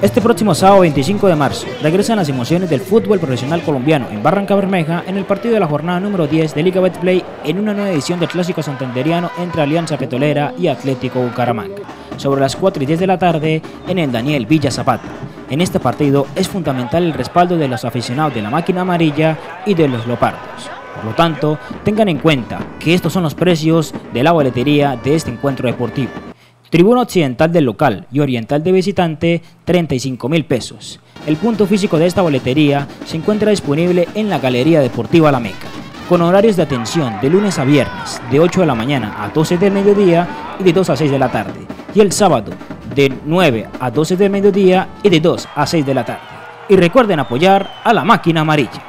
Este próximo sábado 25 de marzo regresan las emociones del fútbol profesional colombiano en Barrancabermeja en el partido de la jornada número 10 de Liga Betplay en una nueva edición del Clásico Santanderiano entre Alianza Petrolera y Atlético Bucaramanga, sobre las 4:10 de la tarde en el Daniel Villa Zapata. En este partido es fundamental el respaldo de los aficionados de la Máquina Amarilla y de los Leopardos. Por lo tanto, tengan en cuenta que estos son los precios de la boletería de este encuentro deportivo. Tribuna occidental del local y oriental de visitante, 35.000 pesos. El punto físico de esta boletería se encuentra disponible en la Galería Deportiva La Meca, con horarios de atención de lunes a viernes, de 8 de la mañana a 12 del mediodía y de 2 a 6 de la tarde, y el sábado de 9 a 12 del mediodía y de 2 a 6 de la tarde. Y recuerden apoyar a la Máquina Amarilla.